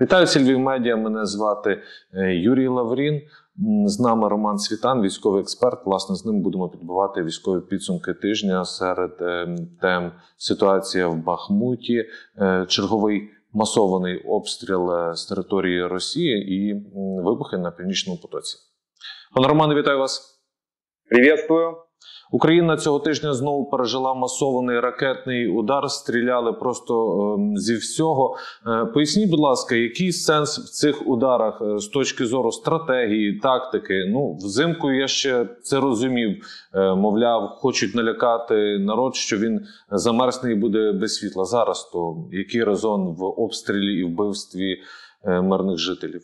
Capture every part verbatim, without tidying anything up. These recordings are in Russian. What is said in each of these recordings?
Вітаю, Львів Медіа, мене звати Юрій Лаврин. З нами Роман Світан, військовий експерт. Власне, з ним будемо підбивати військові підсумки тижня серед тем ситуація в Бахмуті, черговий масований обстріл з території Росії і вибухи на Північному потоці. Пане Романе, вітаю вас. Привітаю. Україна цього тижня знову пережила масований ракетний удар, стріляли просто зі всього. Поясніть, будь ласка, який сенс в цих ударах з точки зору стратегії, тактики? Ну, взимку я ще це розумів, мовляв, хочуть налякати народ, що він замерзне і буде без світла. Зараз то який резон в обстрілі і вбивстві мирних жителів?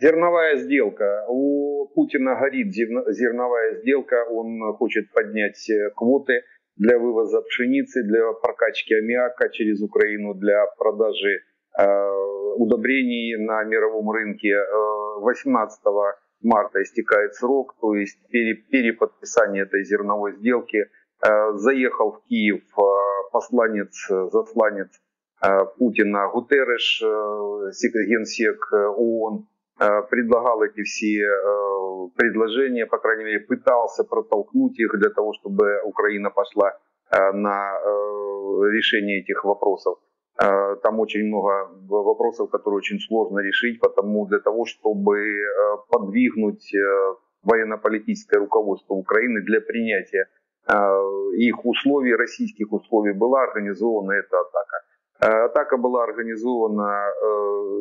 Зерновая сделка. У Путина горит зерновая сделка. Он хочет поднять квоты для вывоза пшеницы, для прокачки аммиака через Украину, для продажи э, удобрений на мировом рынке. восемнадцатого марта истекает срок, то есть переподписание этой зерновой сделки. Э, заехал в Киев э, посланец, засланец э, Путина Гутерреш, э, генсек э, ООН. Предлагал эти все предложения, по крайней мере, пытался протолкнуть их для того, чтобы Украина пошла на решение этих вопросов. Там очень много вопросов, которые очень сложно решить, потому для того, чтобы подвигнуть военно-политическое руководство Украины для принятия их условий, российских условий, была организована эта атака. Атака была организована,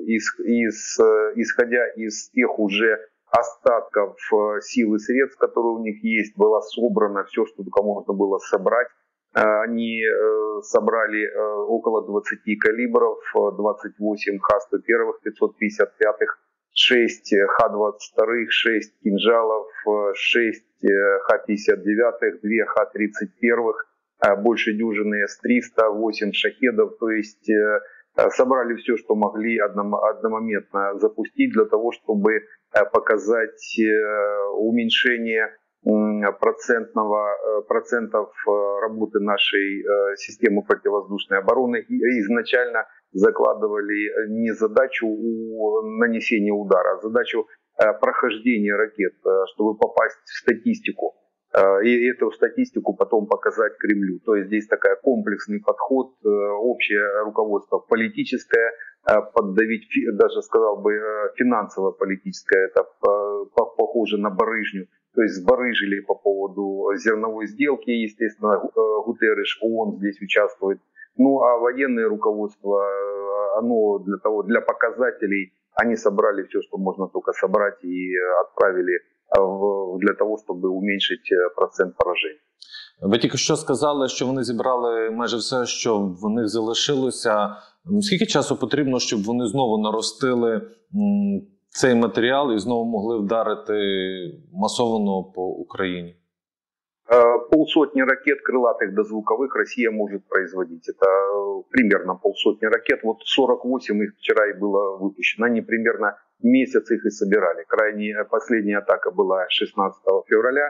из, из, исходя из тех уже остатков сил и средств, которые у них есть, было собрано все, что только можно было собрать. Они собрали около двадцати калибров, двадцать восемь Х сто один, пятьсот пятьдесят пять, шесть Х двадцать два, шесть кинжалов, шесть Х пятьдесят девять, два Х тридцать один. Больше дюжины С триста, восемь шахедов, то есть собрали все, что могли одномоментно запустить для того, чтобы показать уменьшение процентного, процентов работы нашей системы противовоздушной обороны. И изначально закладывали не задачу нанесения удара, а задачу прохождения ракет, чтобы попасть в статистику. И эту статистику потом показать Кремлю. То есть здесь такой комплексный подход, общее руководство политическое, поддавить, даже сказал бы финансово-политическое, это похоже на барыжню. То есть барыжили по поводу зерновой сделки, естественно, Гутерреш, ООН здесь участвует. Ну а военное руководство, оно для того, для показателей, они собрали все, что можно только собрать и отправили для того, щоб зменшити процент поражень. Ви тільки що сказали, що вони зібрали майже все, що в них залишилося. Скільки часу потрібно, щоб вони знову наростили цей матеріал і знову могли вдарити масовано по Україні? Полсотни ракет крылатых дозвуковых Россия может производить. Это примерно полсотни ракет. Вот сорок восемь их вчера и было выпущено. Они примерно месяц их и собирали. Крайняя, последняя атака была шестнадцатого февраля.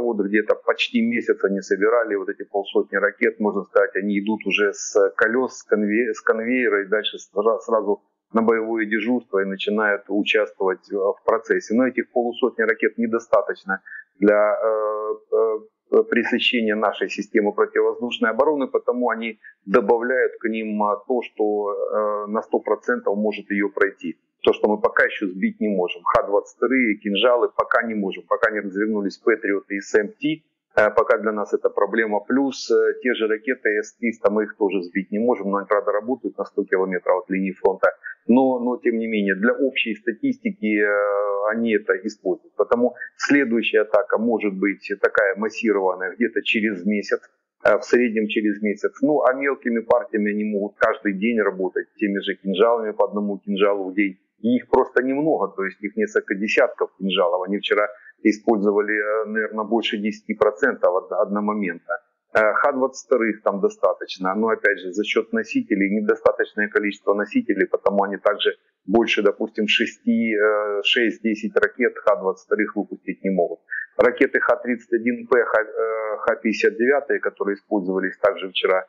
Вот где-то почти месяц они собирали вот эти полсотни ракет. Можно сказать, они идут уже с колес, с, конве... с конвейера и дальше сразу на боевое дежурство и начинают участвовать в процессе. Но этих полусотни ракет недостаточно для э, пресыщения нашей системы противовоздушной обороны, потому они добавляют к ним то, что э, на сто процентов может ее пройти. То, что мы пока еще сбить не можем. Х двадцать два, кинжалы пока не можем, пока не развернулись Патриот и С М Т, э, пока для нас это проблема. Плюс э, те же ракеты С триста мы их тоже сбить не можем, но они, правда, работают на сто километров от линии фронта. Но, но, тем не менее, для общей статистики э, они это используют. Потому следующая атака может быть такая массированная где-то через месяц, э, в среднем через месяц. Ну, а мелкими партиями они могут каждый день работать теми же кинжалами, по одному кинжалу в день. И их просто немного, то есть их несколько десятков кинжалов. Они вчера использовали, наверное, больше десяти процентов одномоментно. Х двадцать два там достаточно, но опять же за счет носителей, недостаточное количество носителей, потому они также больше, допустим, шесть-десять ракет Х двадцать два выпустить не могут. Ракеты Х тридцать один П, Х пятьдесят девять, которые использовались также вчера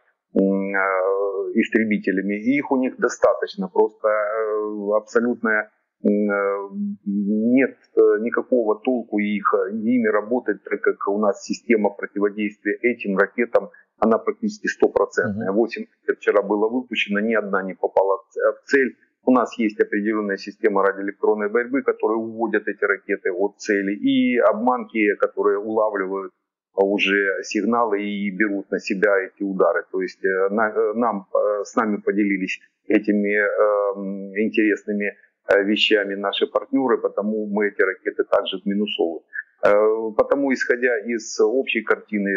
истребителями, их у них достаточно, просто абсолютно нет никакого толку их ими работать, так как у нас система противодействия этим ракетам, она практически стопроцентная. восемь вчера было выпущено, ни одна не попала в цель. У нас есть определенная система радиоэлектронной борьбы, которые уводят эти ракеты от цели, и обманки, которые улавливают уже сигналы и берут на себя эти удары. То есть нам, с нами поделились этими интересными вещами наши партнеры, потому мы эти ракеты также минусовые. Потому, исходя из общей картины,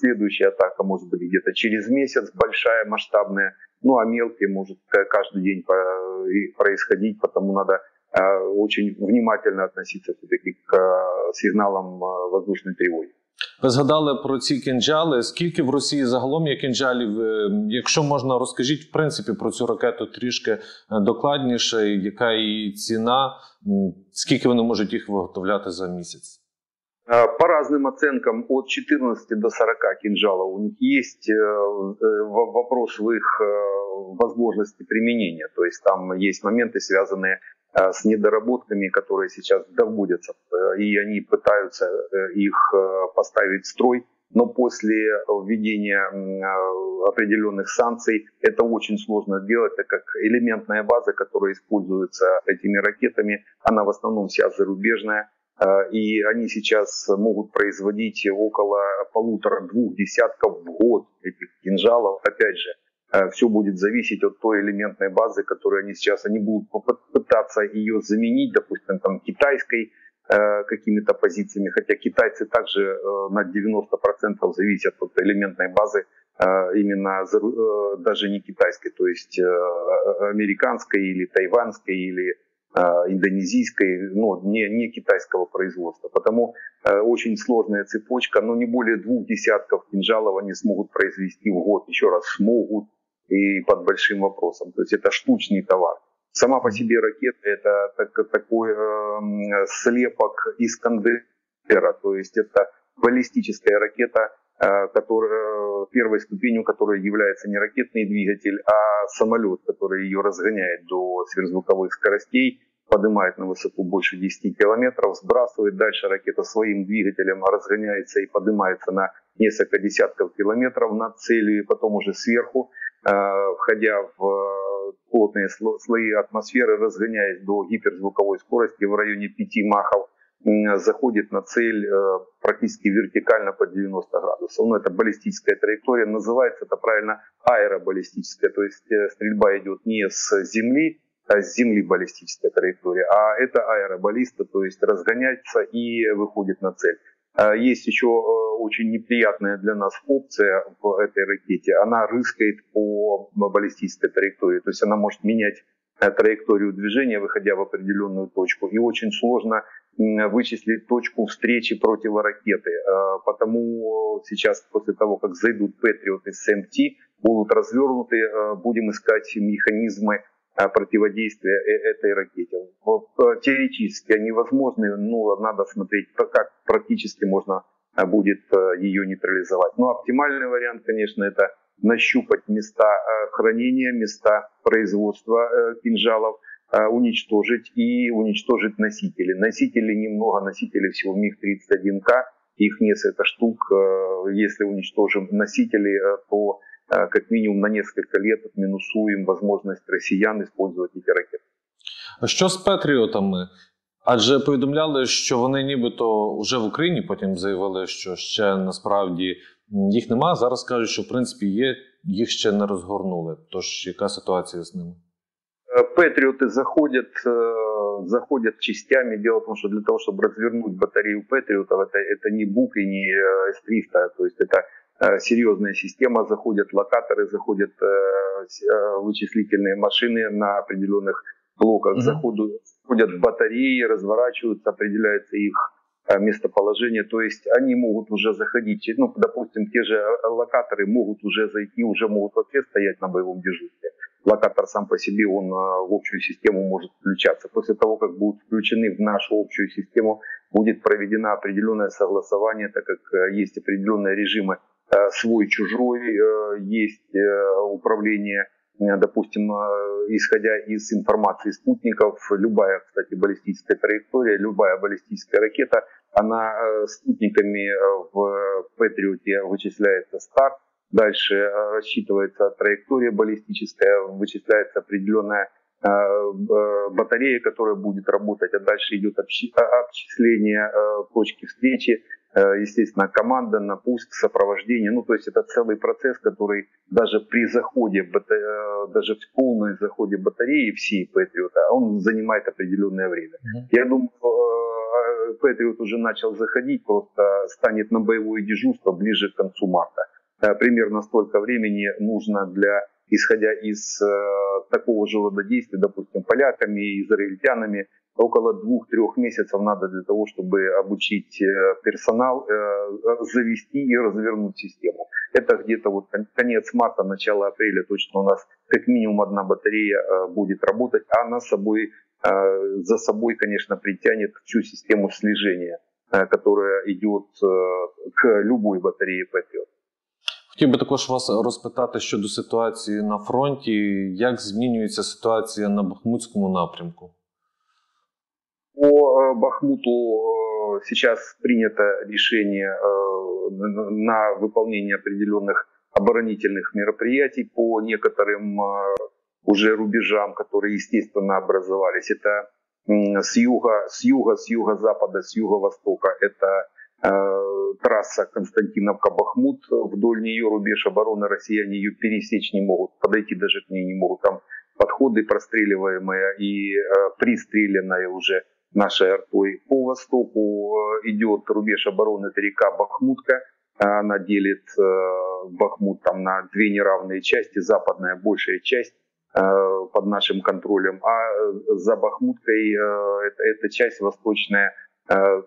следующая атака может быть где-то через месяц, большая, масштабная, ну а мелкие может каждый день происходить, потому надо очень внимательно относиться все-таки к сигналам воздушной тревоги. Ви згадали про ці кинджали. Скільки в Росії загалом є кинджалів? Якщо можна, розкажіть в принципі про цю ракету трішки докладніше, яка її ціна, скільки вони можуть їх виготовляти за місяць? По разным оценкам от четырнадцати до сорока кинжалов у них есть. Вопрос в их возможности применения. То есть там есть моменты, связанные с недоработками, которые сейчас доводятся. И они пытаются их поставить в строй. Но после введения определенных санкций это очень сложно сделать, так как элементная база, которая используется этими ракетами, она в основном вся зарубежная. И они сейчас могут производить около полутора-двух десятков в год этих кинжалов. Опять же, все будет зависеть от той элементной базы, которую они сейчас, они будут пытаться ее заменить, допустим, там, китайской какими-то позициями, хотя китайцы также на девяносто процентов зависят от элементной базы, именно даже не китайской, то есть американской или тайваньской или индонезийской, но не, не китайского производства. Потому э, очень сложная цепочка, но не более двух десятков кинжалов они смогут произвести в год. Еще раз, смогут, и под большим вопросом. То есть это штучный товар. Сама по себе ракета это так, такой э, слепок Искандера, то есть это баллистическая ракета, э, которая, первой ступенью которой является не ракетный двигатель, а самолет, который ее разгоняет до сверхзвуковых скоростей, поднимает на высоту больше десяти километров, сбрасывает, дальше ракета своим двигателем разгоняется и поднимается на несколько десятков километров над целью, и потом уже сверху, э, входя в плотные слои атмосферы, разгоняясь до гиперзвуковой скорости в районе пяти махов, э, заходит на цель э, практически вертикально под девяносто градусов. Ну, это баллистическая траектория, называется это правильно аэробаллистическая, то есть э, стрельба идет не с земли, с земли баллистическая траектория, а это аэробаллиста, то есть разгоняется и выходит на цель. Есть еще очень неприятная для нас опция в этой ракете, она рыскает по баллистической траектории, то есть она может менять траекторию движения, выходя в определенную точку, и очень сложно вычислить точку встречи противоракеты, потому сейчас после того, как зайдут Патриот и С М Т, будут развернуты, будем искать механизмы противодействия этой ракете. Теоретически они возможны, но надо смотреть, как практически можно будет ее нейтрализовать. Но оптимальный вариант, конечно, это нащупать места хранения, места производства кинжалов, уничтожить и уничтожить носители. Носителей немного, носителей всего миг тридцать один К, их несколько штук. Если уничтожим носители, то как минимум на несколько лет отминусуем возможность россиян использовать эти ракеты. А що з Патріотами? Адже повідомляли, що вони нібито вже в Україні, потім заявили, що ще насправді їх нема. Зараз кажуть, що в принципі є, їх ще не розгорнули. Тож яка ситуація з ними? Патриоты заходят, заходят частями. Дело в том, что для того, чтобы развернуть батарею Патриотов, это, это не Бук и не С триста, то есть это серьезная система, заходят локаторы, заходят вычислительные машины на определенных блоках, заходят, заходят батареи, разворачиваются, определяется их местоположение, то есть они могут уже заходить, ну, допустим, те же локаторы могут уже зайти, уже могут вообще стоять на боевом дежурстве. Локатор сам по себе, он в общую систему может включаться. После того, как будут включены в нашу общую систему, будет проведено определенное согласование, так как есть определенные режимы свой-чужой, есть управление допустим, исходя из информации спутников, любая, кстати, баллистическая траектория, любая баллистическая ракета, она спутниками в Патриоте вычисляется старт, дальше рассчитывается траектория баллистическая, вычисляется определенная батарея, которая будет работать, а дальше идет обчисление точки встречи, естественно, команда, напуск, сопровождение. Ну, то есть это целый процесс, который даже при заходе, даже в полном заходе батареи всей Патриота, он занимает определенное время. Mm-hmm. Я думаю, Патриот уже начал заходить, просто станет на боевое дежурство ближе к концу марта. Примерно столько времени нужно для, исходя из такого же рода действий, допустим, поляками, израильтянами, около двух-трех месяцев надо для того, чтобы обучить персонал, завести и развернуть систему. Это где-то вот конец марта, начало апреля точно у нас как минимум одна батарея будет работать, а она собой, за собой, конечно, притянет всю систему слежения, которая идет к любой батарее Патриот. Хотів би також вас розпитати щодо ситуації на фронті. Як змінюється ситуація на Бахмутському напрямку? По Бахмуту сейчас принято решение на выполнение определенных оборонительных мероприятий по некоторым уже рубежам, которые, естественно, образовались. Это с юга, с юга, с юго-запада, с юго-востока. Это трасса Константиновка-Бахмут, вдоль нее рубеж обороны, россияне ее пересечь не могут, подойти даже к ней не могут, там подходы простреливаемые и пристреленные уже нашей артой. По востоку идет рубеж обороны, это река Бахмутка, она делит Бахмут там на две неравные части, западная большая часть под нашим контролем, а за Бахмуткой эта часть восточная,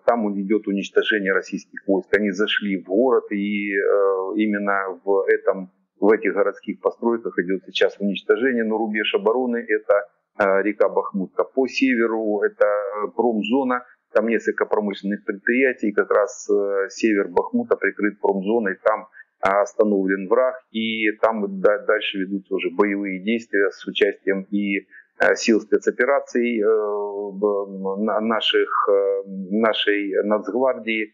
там идет уничтожение российских войск. Они зашли в город, и именно в, этом, в этих городских постройках идет сейчас уничтожение. Но рубеж обороны – это река Бахмутка. По северу – это промзона, там несколько промышленных предприятий. Как раз север Бахмута прикрыт промзоной, там остановлен враг. И там дальше ведутся уже боевые действия с участием и сил спецопераций наших, нашей Нацгвардии,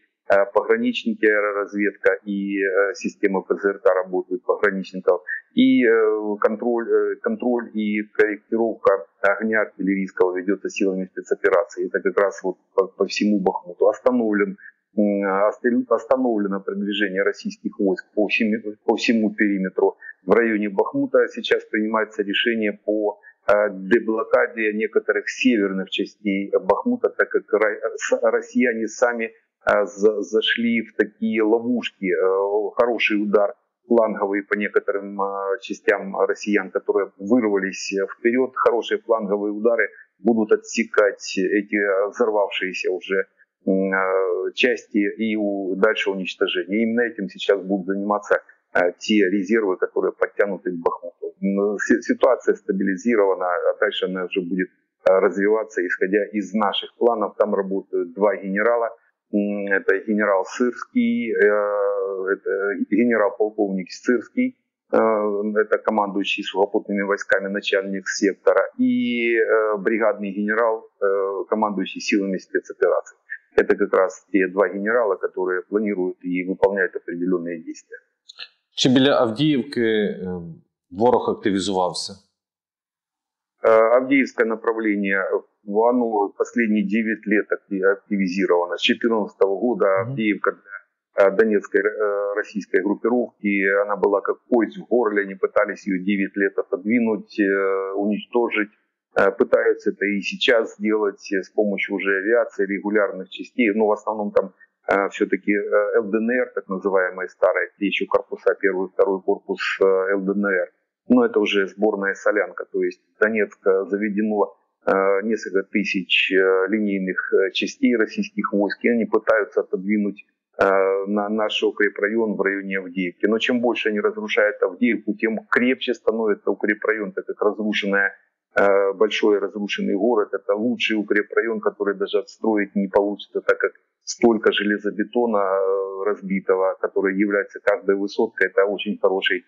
пограничники, аэроразведка и системы ПЗРК работают пограничников. И контроль, контроль и корректировка огня артиллерийского ведется силами спецопераций. Это как раз вот по, по всему Бахмуту. Остановлен, остановлено продвижение российских войск по всему, по всему периметру. В районе Бахмута сейчас принимается решение по деблокаде некоторых северных частей Бахмута, так как россияне сами зашли в такие ловушки. Хороший удар фланговый по некоторым частям россиян, которые вырвались вперед. Хорошие фланговые удары будут отсекать эти взорвавшиеся уже части и дальше уничтожение. Именно этим сейчас будут заниматься те резервы, которые подтянуты к Бахмуту. Ситуация стабилизирована, а дальше она уже будет развиваться, исходя из наших планов. Там работают два генерала. Это генерал Сырский, генерал-полковник Сырский, это командующий сухопутными войсками начальник сектора, и бригадный генерал, командующий силами спецопераций. Это как раз те два генерала, которые планируют и выполняют определенные действия. Чи біля Авдіївки ворог активізувався? Авдіївське направление, оно последние девять лет активизировано. С две тысячи четырнадцатого года Авдіївка для донецкой российской группировки, она была как кость в горле, они пытались ее девять лет отодвинуть, уничтожить. Пытаются это и сейчас сделать с помощью уже авиации, регулярных частей, но в основном там все-таки ЛДНР, так называемые старые, еще корпуса, первый, второй корпус ЛДНР. Но это уже сборная солянка, то есть в Донецк заведено несколько тысяч линейных частей российских войск, и они пытаются отодвинуть на наш укрепрайон в районе Авдеевки. Но чем больше они разрушают Авдеевку, тем крепче становится укрепрайон, так как разрушенная большой разрушенный город, это лучший укрепрайон, который даже отстроить не получится, так как столько железобетона разбитого, который является каждой высоткой, это очень хороший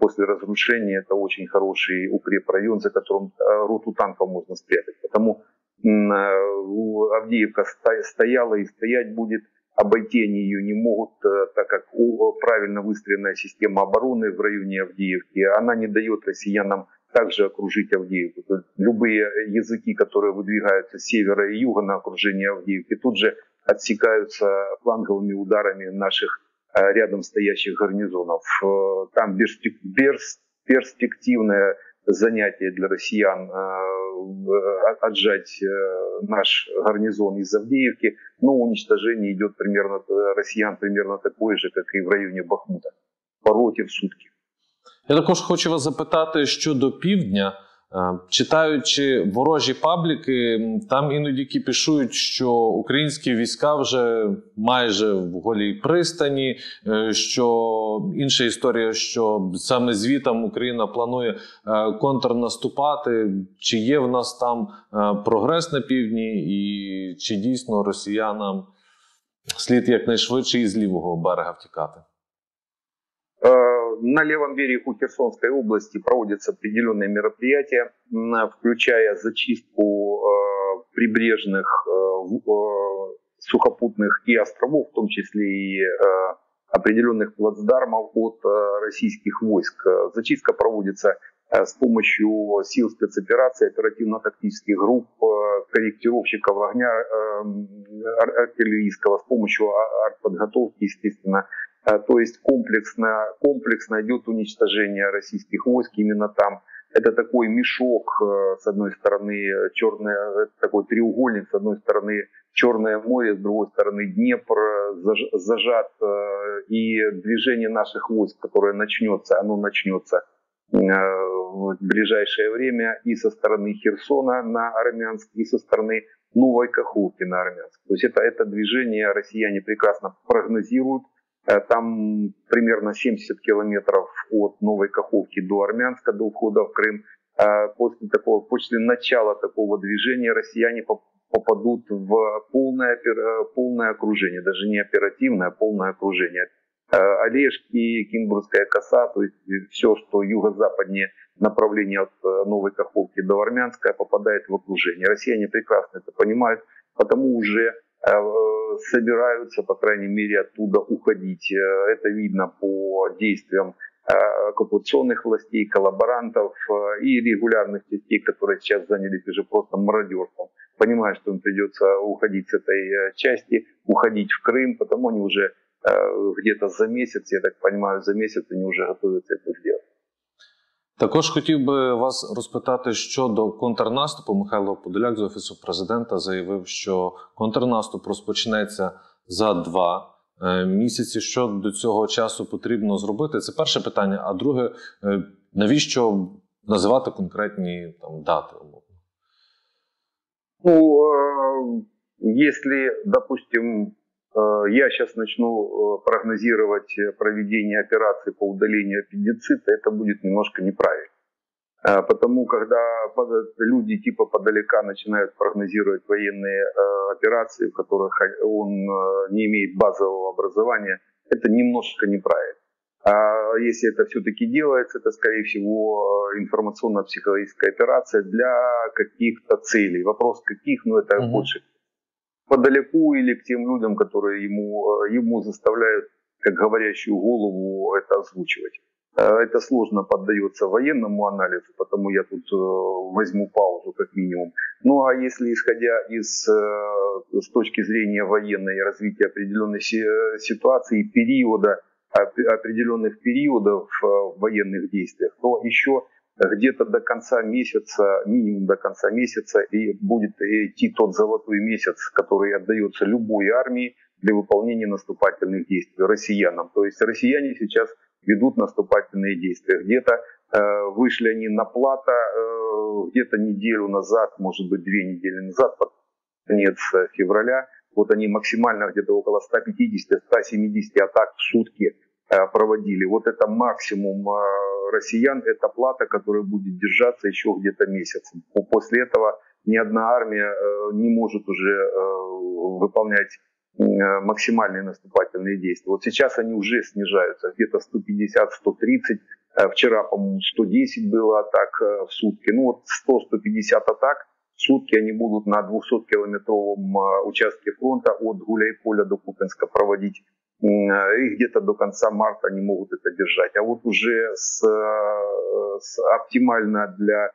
после разрушения это очень хороший укрепрайон, за которым роту танков можно спрятать. Потому Авдеевка стояла и стоять будет, обойти они ее не могут, так как правильно выстроенная система обороны в районе Авдеевки, она не дает россиянам также окружить Авдеевку. Любые языки, которые выдвигаются с севера и юга на окружение Авдеевки, тут же отсекаются фланговыми ударами наших рядом стоящих гарнизонов. Там перспективное занятие для россиян отжать наш гарнизон из Авдеевки, но уничтожение идет примерно россиян примерно такое же, как и в районе Бахмута. По роті в сутки. Я також хочу вас запитати щодо півдня. Читаючи ворожі пабліки, там іноді кіпішують, що українські війська вже майже в Голій пристані, що інша історія, що саме звітам Україна планує контрнаступати. Чи є в нас там прогрес на півдні і чи дійсно росіянам слід якнайшвидше із лівого берега втікати? На левом берегу Херсонской области проводятся определенные мероприятия, включая зачистку прибрежных сухопутных и островов, в том числе и определенных плацдармов от российских войск. Зачистка проводится с помощью сил спецопераций, оперативно-тактических групп, корректировщиков огня артиллерийского, с помощью артподготовки, естественно. То есть комплексно, комплексно идет уничтожение российских войск именно там. Это такой мешок, с одной стороны, черное, такой треугольник, с одной стороны Черное море, с другой стороны Днепр зажат, и движение наших войск, которое начнется, оно начнется в ближайшее время и со стороны Херсона на Армянск, и со стороны Новой Каховки на Армянск. То есть это, это движение россияне прекрасно прогнозируют. Там примерно семьдесят километров от Новой Каховки до Армянска, до входа в Крым. После, такого, после начала такого движения россияне попадут в полное, полное окружение, даже не оперативное, а полное окружение. Олешки, Кимбургская коса, то есть все, что юго-западнее направление от Новой Каховки до Армянска, попадает в окружение. Россияне прекрасно это понимают, потому уже собираются, по крайней мере, оттуда уходить. Это видно по действиям оккупационных властей, коллаборантов и регулярных частей, которые сейчас занялись уже просто мародерством. Понимая, что им придется уходить с этой части, уходить в Крым, потому они уже где-то за месяц, я так понимаю, за месяц они уже готовятся это сделать. Також хотів би вас розпитати щодо контрнаступу. Михайло Подоляк з Офісу Президента заявив, що контрнаступ розпочнеться за два місяці. Що до цього часу потрібно зробити? Це перше питання. А друге, навіщо називати конкретні там дати? Ну, якщо, допустим, я сейчас начну прогнозировать проведение операции по удалению аппендицита, это будет немножко неправильно. Потому когда люди типа Подоляка начинают прогнозировать военные операции, в которых он не имеет базового образования, это немножко неправильно. А если это все-таки делается, это, скорее всего, информационно-психологическая операция для каких-то целей. Вопрос каких, но это угу. больше... Подалеку или к тем людям, которые ему, ему заставляют, как говорящую голову, это озвучивать. Это сложно поддается военному анализу, потому я тут возьму паузу как минимум. Ну а если исходя из с точки зрения военной развития определенной ситуации, периода, определенных периодов в военных действиях, то еще где-то до конца месяца, минимум до конца месяца, и будет идти тот золотой месяц, который отдается любой армии для выполнения наступательных действий россиянам. То есть россияне сейчас ведут наступательные действия. Где-то э, вышли они на плато, э, где-то неделю назад, может быть две недели назад, под конец февраля. Вот они максимально где-то около ста пятидесяти - ста семидесяти атак в сутки проводили. Вот это максимум россиян, это плата, которая будет держаться еще где-то месяц. После этого ни одна армия не может уже выполнять максимальные наступательные действия. Вот сейчас они уже снижаются, где-то сто пятьдесят - сто тридцать Вчера, по-моему, сто десять было атак в сутки. Ну вот сто - сто пятьдесят атак в сутки они будут на двухсоткилометровом участке фронта от Гуля и Поля до Купинска проводить. И где-то до конца марта они могут это держать. А вот уже с, с оптимально для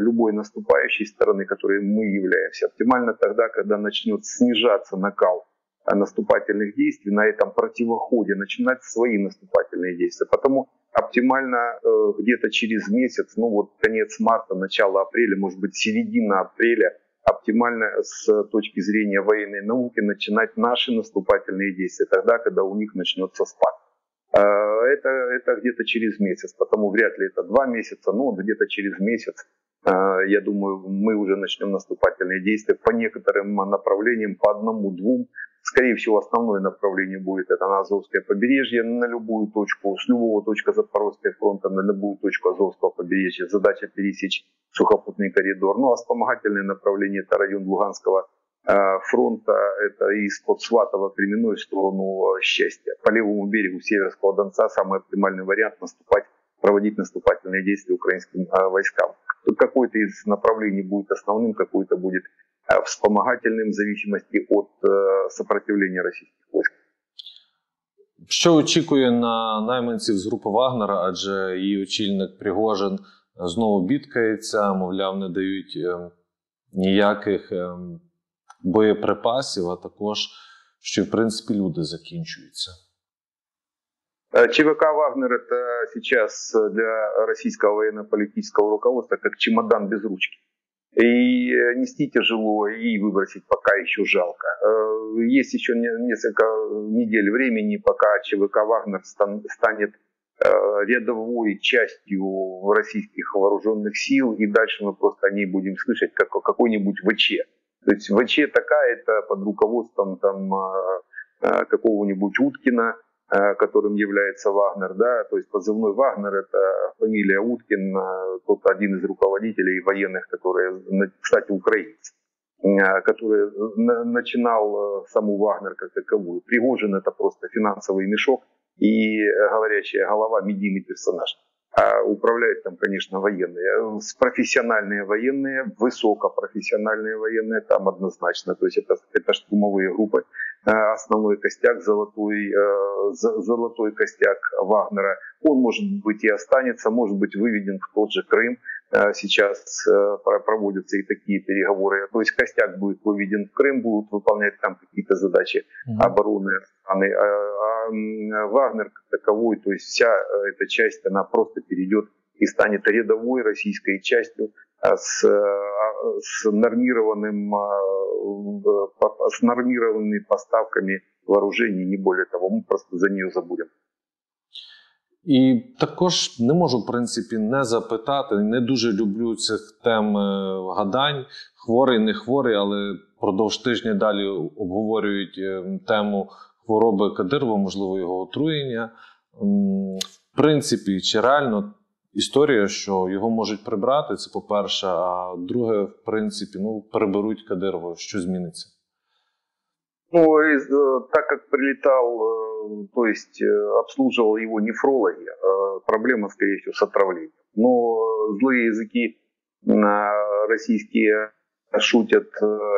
любой наступающей стороны, которой мы являемся, оптимально тогда, когда начнет снижаться накал наступательных действий, на этом противоходе начинать свои наступательные действия. Потому оптимально где-то через месяц, ну вот конец марта, начало апреля, может быть середина апреля, оптимально с точки зрения военной науки начинать наши наступательные действия тогда, когда у них начнется спад. Это, это где-то через месяц, потому вряд ли это два месяца, но где-то через месяц, я думаю, мы уже начнем наступательные действия по некоторым направлениям, по одному-двум. Скорее всего, основное направление будет это на Азовское побережье, на любую точку, с любого точка Запорожского фронта, на любую точку Азовского побережья. Задача пересечь сухопутный коридор. Ну а вспомогательное направление это район Луганского э, фронта, это из-под Сватова Кременной в сторону Счастья. По левому берегу Северского Донца самый оптимальный вариант наступать, проводить наступательные действия украинским э, войскам. Тут какое-то из направлений будет основным, какое-то будет вспомогательним в зависимості від сопротивлення російських військ. Що очікує на найманців з групи Вагнера, адже її очільник Пригожин знову бідкається, мовляв, не дають ніяких боєприпасів, а також, що в принципі люди закінчуються. ЧВК «Вагнер» – это сейчас для российского военно-политического руководства как чемодан без ручки. И нести тяжело, и выбросить пока еще жалко. Есть еще несколько недель времени, пока ЧВК «Вагнер» станет рядовой частью российских вооруженных сил, и дальше мы просто о ней будем слышать, как о какой-нибудь ВЧ. То есть ВЧ такая, это под руководством там, какого-нибудь Уткина, которым является Вагнер, да, то есть позывной Вагнер, это фамилия Уткин, тот один из руководителей военных, которые, кстати, украинец, который начинал саму Вагнер как таковую. Пригожин это просто финансовый мешок и говорящая голова, медийный персонаж. А управляют там, конечно, военные, профессиональные военные, высокопрофессиональные военные, там однозначно, то есть это, это штурмовые группы, основной костяк, золотой, золотой костяк Вагнера, он может быть и останется, может быть выведен в тот же Крым, сейчас проводятся и такие переговоры, то есть костяк будет выведен в Крым, будут выполнять там какие-то задачи обороны, а Вагнер как таковой, то есть вся эта часть, она просто перейдет и станет рядовой российской частью с, с, нормированным, с нормированными поставками вооружений, не более того, мы просто за нее забудем. І також не можу, в принципі, не запитати, не дуже люблю цих тем гадань, хворий, не хворий, але продовж тижня далі обговорюють тему хвороби Кадирова, можливо, його отруєння. В принципі, чи реально історія, що його можуть прибрати, це по-перше, а друге, в принципі, ну, переберуть Кадирова, що зміниться? Ну, так как прилетал, то есть обслуживал его нефрологи, проблема, скорее всего, с отравлением. Но злые языки российские шутят,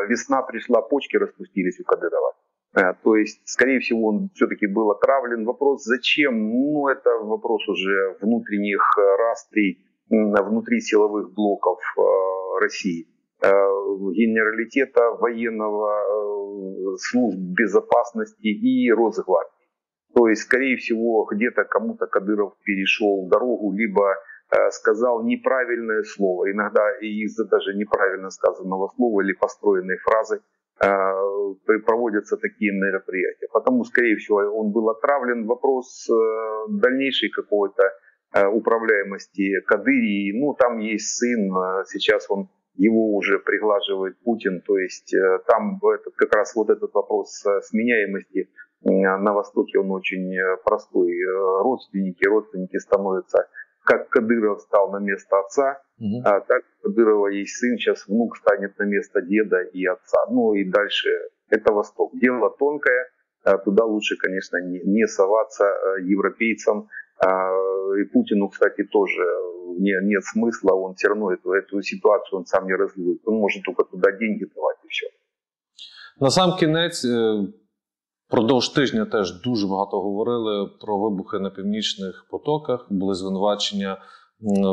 весна пришла, почки распустились у Кадырова. То есть, скорее всего, он все-таки был отравлен. Вопрос зачем? Ну, это вопрос уже внутренних растрей внутри силовых блоков России. Генералитета, военного, служб безопасности и Росгвардии. То есть, скорее всего, где-то кому-то Кадыров перешел дорогу, либо сказал неправильное слово. Иногда из-за даже неправильно сказанного слова или построенной фразы проводятся такие мероприятия. Потому, скорее всего, он был отравлен. Вопрос дальнейшей какой-то управляемости Кадырии. Ну, там есть сын, сейчас он его уже приглаживает Путин, то есть там этот, как раз вот этот вопрос сменяемости на Востоке, он очень простой. Родственники, родственники становятся, как Кадыров стал на место отца, угу. А так у Кадырова есть сын, сейчас внук станет на место деда и отца. Ну и дальше это Восток. Дело тонкое, туда лучше, конечно, не соваться европейцам, И Путину, кстати, тоже не, нет смысла, он все равно эту, эту ситуацию он сам не разливает. Он может только туда деньги давать и все. На сам кінець, продовж тижня теж дуже багато говорили про вибухи на північних потоках, були звинувачення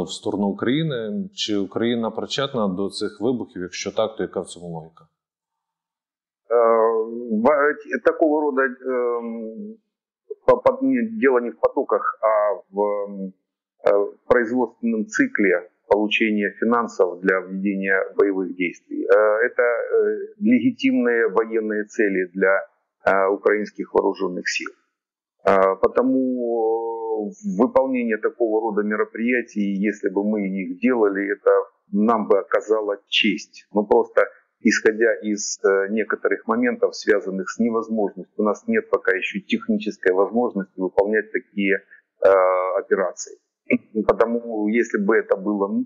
в сторону України. Чи Україна причетна до цих вибухів? Якщо так, то яка в цьому логіка? Такого роду дело не в потоках, а в производственном цикле получения финансов для введения боевых действий. Это легитимные военные цели для украинских вооруженных сил. Потому выполнение такого рода мероприятий, если бы мы их делали, это нам бы оказало честь. Но просто исходя из некоторых моментов, связанных с невозможностью, у нас нет пока еще технической возможности выполнять такие э, операции. Потому если бы это было,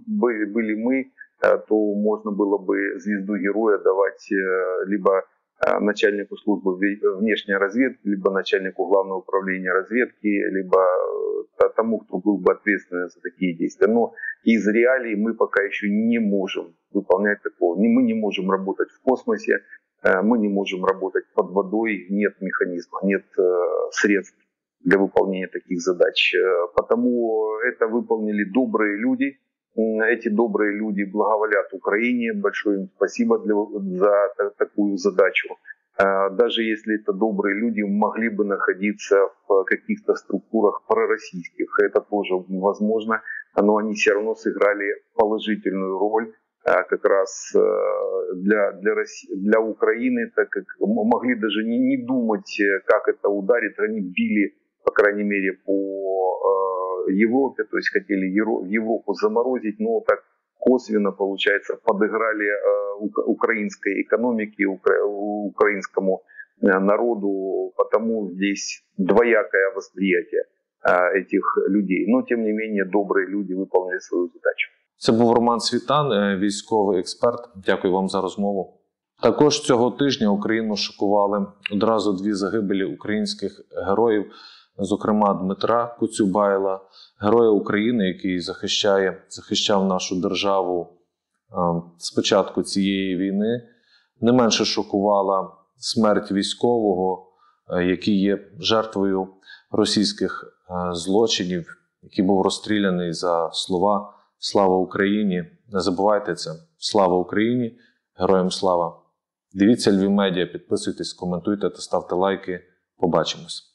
были мы, то можно было бы звезду героя давать либо начальнику службы внешней разведки, либо начальнику главного управления разведки, либо тому, кто был бы ответственен за такие действия. Но из реалий мы пока еще не можем выполнять такого. Мы не можем работать в космосе, мы не можем работать под водой, нет механизма, нет средств для выполнения таких задач. Потому это выполнили добрые люди. Эти добрые люди благоволят Украине. Большое им спасибо для, за такую задачу. Даже если это добрые люди, могли бы находиться в каких-то структурах пророссийских. Это тоже возможно. Но они все равно сыграли положительную роль как раз для, для, России, для Украины. Так как могли даже не, не думать, как это ударит. Они били, по крайней мере, по Европе, то есть хотели Европу заморозить, но так косвенно, получается, подыграли украинской экономике, украинскому народу, потому здесь двоякое восприятие этих людей. Но, тем не менее, добрые люди выполнили свою задачу. Це був Роман Світан, військовий експерт. Дякую вам за розмову. Також цього тижня Україну шокували одразу дві загибелі українських героїв, зокрема Дмитра Куцюбайла, героя України, який захищає, захищав нашу державу з початку цієї війни. Не менше шокувала смерть військового, який є жертвою російських злочинів, який був розстріляний за слова «Слава Україні». Не забувайте це. Слава Україні! Героям слава! Дивіться Львів Медіа, підписуйтесь, коментуйте та ставте лайки. Побачимось!